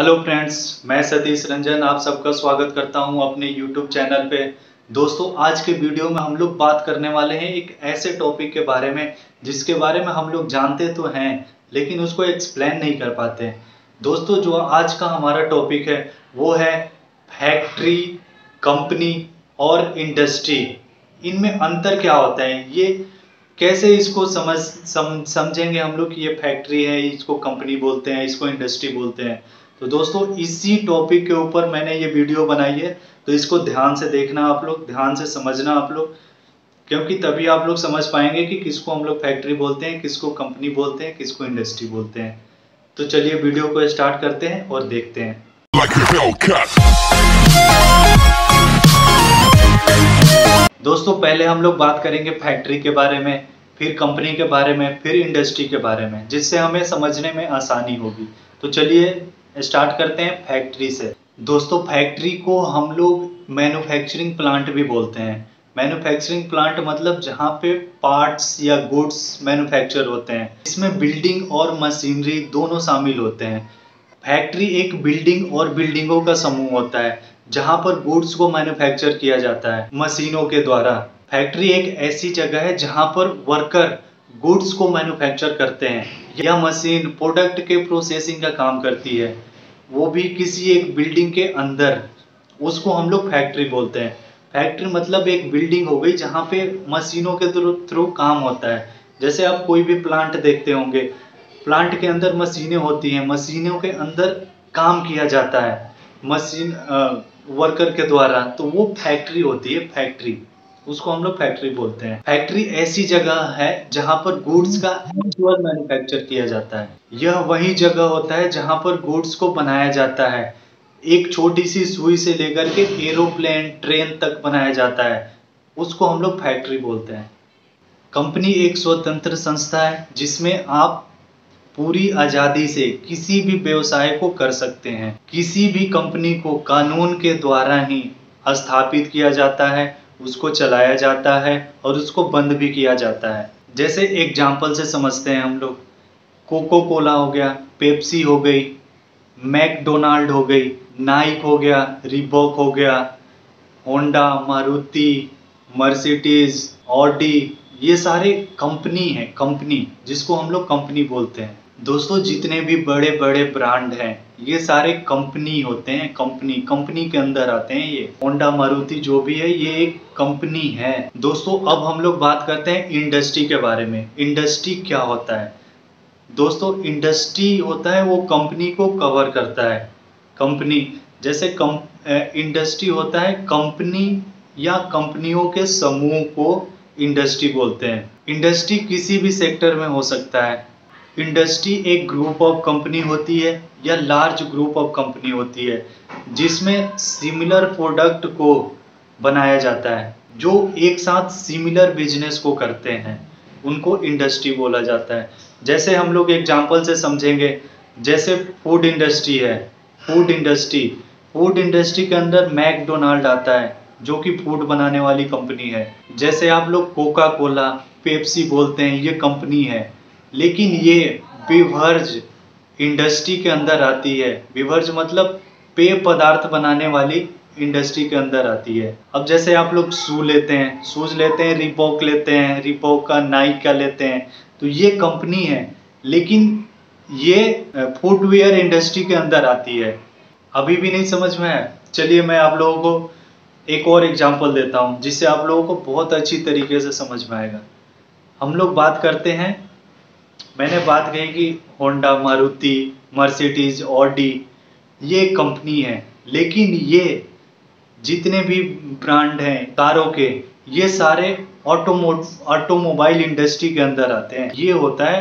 Hello friends, मैं सतीश रंजन आप सबका स्वागत करता हूं अपने यूट्यूब चैनल पे। दोस्तों, आज के वीडियो में हम लोग बात करने वाले हैं एक ऐसे टॉपिक के बारे में जिसके बारे में हम लोग जानते तो हैं लेकिन उसको एक्सप्लेन नहीं कर पाते। दोस्तों, जो आज का हमारा टॉपिक है वो है फैक्ट्री, कंपनी और इंडस्ट्री। इनमें अंतर क्या होता है, ये कैसे इसको समझेंगे हम लोग कि ये फैक्ट्री है, इसको कंपनी बोलते हैं, इसको इंडस्ट्री बोलते हैं। तो दोस्तों, इसी टॉपिक के ऊपर मैंने ये वीडियो बनाई है, तो इसको ध्यान से देखना आप लोग, ध्यान से समझना आप लोग, क्योंकि तभी आप लोग समझ पाएंगे कि किसको हम लोग फैक्ट्री बोलते हैं, किसको कंपनी बोलते हैं, किसको इंडस्ट्री बोलते हैं। तो चलिए वीडियो को स्टार्ट करते हैं और देखते हैं। दोस्तों, पहले हम लोग बात करेंगे फैक्ट्री के बारे में, फिर कंपनी के बारे में, फिर इंडस्ट्री के बारे में, जिससे हमें समझने में आसानी होगी। तो चलिए स्टार्ट करते हैं फैक्ट्री से। दोस्तों, फैक्ट्री को हम लोग मैन्युफैक्चरिंग प्लांट भी बोलते हैं। मैन्युफैक्चरिंग प्लांट मतलब जहाँ पे पार्ट्स या गुड्स मैन्युफैक्चर होते हैं। इसमें बिल्डिंग और मशीनरी दोनों शामिल होते हैं। फैक्ट्री एक बिल्डिंग और बिल्डिंगों का समूह होता है जहाँ पर गुड्स को मैन्युफैक्चर किया जाता है मशीनों के द्वारा। फैक्ट्री एक ऐसी जगह है जहाँ पर वर्कर गुड्स को मैन्युफैक्चर करते हैं या मशीन प्रोडक्ट के प्रोसेसिंग का काम करती है, वो भी किसी एक बिल्डिंग के अंदर। उसको हम लोग फैक्ट्री बोलते हैं। फैक्ट्री मतलब एक बिल्डिंग हो गई जहाँ पे मशीनों के थ्रू काम होता है। जैसे आप कोई भी प्लांट देखते होंगे, प्लांट के अंदर मशीनें होती हैं, मशीनों के अंदर काम किया जाता है मशीन वर्कर के द्वारा, तो वो फैक्ट्री होती है। फैक्ट्री, उसको हम लोग फैक्ट्री बोलते हैं। फैक्ट्री ऐसी जगह है जहाँ पर गुड्स का एक्चुअल मैन्युफैक्चर किया जाता है। यह वही जगह होता है जहाँ पर गुड्स को बनाया जाता है। एक छोटी सी सुई से लेकर के एरोप्लेन, ट्रेन तक बनाया जाता है, उसको हम लोग फैक्ट्री बोलते हैं। कंपनी एक स्वतंत्र संस्था है जिसमें आप पूरी आज़ादी से किसी भी व्यवसाय को कर सकते हैं। किसी भी कंपनी को कानून के द्वारा ही स्थापित किया जाता है, उसको चलाया जाता है और उसको बंद भी किया जाता है। जैसे एग्जाम्पल से समझते हैं हम लोग, कोको कोला हो गया, पेप्सी हो गई, मैकडोनाल्ड हो गई, नाइक हो गया, रिबॉक हो गया, होंडा, मारुति, मर्सिडीज, ऑडी, ये सारे कंपनी है। कंपनी, जिसको हम लोग कंपनी बोलते हैं। दोस्तों, जितने भी बड़े बड़े ब्रांड हैं ये सारे कंपनी होते हैं। कंपनी के अंदर आते हैं। ये होंडा, मारुति जो भी है ये एक कंपनी है। दोस्तों, अब हम लोग बात करते हैं इंडस्ट्री के बारे में। इंडस्ट्री क्या होता है? दोस्तों, इंडस्ट्री होता है वो कंपनी को कवर करता है। कंपनी जैसे इंडस्ट्री होता है कंपनी या कंपनियों के समूह को इंडस्ट्री बोलते हैं। इंडस्ट्री किसी भी सेक्टर में हो सकता है। इंडस्ट्री एक ग्रुप ऑफ कंपनी होती है या लार्ज ग्रुप ऑफ कंपनी होती है जिसमें सिमिलर प्रोडक्ट को बनाया जाता है। जो एक साथ सिमिलर बिजनेस को करते हैं उनको इंडस्ट्री बोला जाता है। जैसे हम लोग एग्जाम्पल से समझेंगे, जैसे फूड इंडस्ट्री है। फूड इंडस्ट्री के अंदर मैकडोनाल्ड आता है जो कि फूड बनाने वाली कंपनी है। जैसे आप लोग कोका कोला, पेप्सी बोलते हैं, ये कंपनी है। लेकिन ये बीवर्ज इंडस्ट्री के अंदर आती है। बीवर्ज मतलब पेय पदार्थ बनाने वाली इंडस्ट्री के अंदर आती है। अब जैसे आप लोग शूज लेते हैं, रिबॉक लेते हैं, रिबॉक का, नाइक का लेते हैं, तो ये कंपनी है लेकिन ये फुटवेयर इंडस्ट्री के अंदर आती है। अभी भी नहीं समझ में आया? चलिए मैं आप लोगों को एक और एग्जाम्पल देता हूँ जिससे आप लोगों को बहुत अच्छी तरीके से समझ में आएगा। हम लोग बात करते हैं, मैंने बात कही कि होंडा, मारुति, मर्सिडीज, ऑडी ये कंपनी है लेकिन ये जितने भी ब्रांड हैं कारों के ये सारे ऑटोमोबाइल इंडस्ट्री के अंदर आते हैं। ये होता है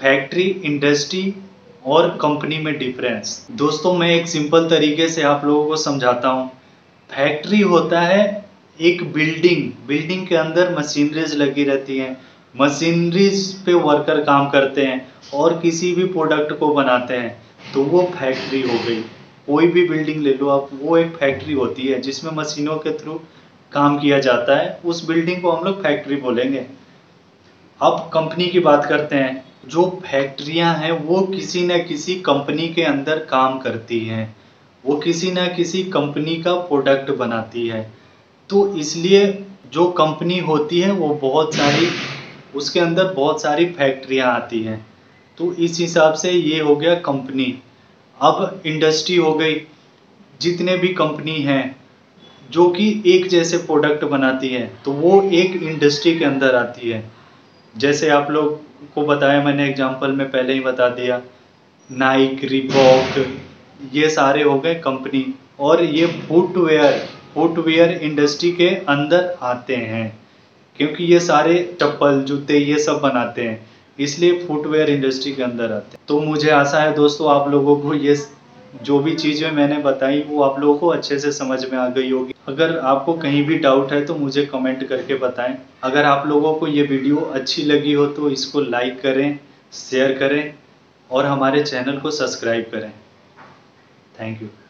फैक्ट्री, इंडस्ट्री और कंपनी में डिफरेंस। दोस्तों, मैं एक सिंपल तरीके से आप लोगों को समझाता हूँ। फैक्ट्री होता है एक बिल्डिंग के अंदर मशीनरीज लगी रहती हैं, मशीनरीज पे वर्कर काम करते हैं और किसी भी प्रोडक्ट को बनाते हैं, तो वो फैक्ट्री हो गई। कोई भी बिल्डिंग ले लो आप, वो एक फैक्ट्री होती है जिसमें मशीनों के थ्रू काम किया जाता है। उस बिल्डिंग को हम लोग फैक्ट्री बोलेंगे। अब कंपनी की बात करते हैं। जो फैक्ट्रियां हैं वो किसी न किसी कंपनी के अंदर काम करती हैं, वो किसी न किसी कंपनी का प्रोडक्ट बनाती है। तो इसलिए जो कंपनी होती है वो बहुत सारी, उसके अंदर बहुत सारी फैक्ट्रियां आती हैं। तो इस हिसाब से ये हो गया कंपनी। अब इंडस्ट्री हो गई, जितने भी कंपनी हैं जो कि एक जैसे प्रोडक्ट बनाती है तो वो एक इंडस्ट्री के अंदर आती है। जैसे आप लोग को बताया मैंने, एग्जांपल में पहले ही बता दिया, नाइक, रिबॉक, ये सारे हो गए कंपनी। और ये फुटवेयर इंडस्ट्री के अंदर आते हैं क्योंकि ये सारे चप्पल, जूते, ये सब बनाते हैं, इसलिए फुटवेयर इंडस्ट्री के अंदर आते हैं। तो मुझे आशा है दोस्तों आप लोगों को ये जो भी चीज़ें मैंने बताई वो आप लोगों को अच्छे से समझ में आ गई होगी। अगर आपको कहीं भी डाउट है तो मुझे कमेंट करके बताएं। अगर आप लोगों को ये वीडियो अच्छी लगी हो तो इसको लाइक करें, शेयर करें और हमारे चैनल को सब्सक्राइब करें। Thank you.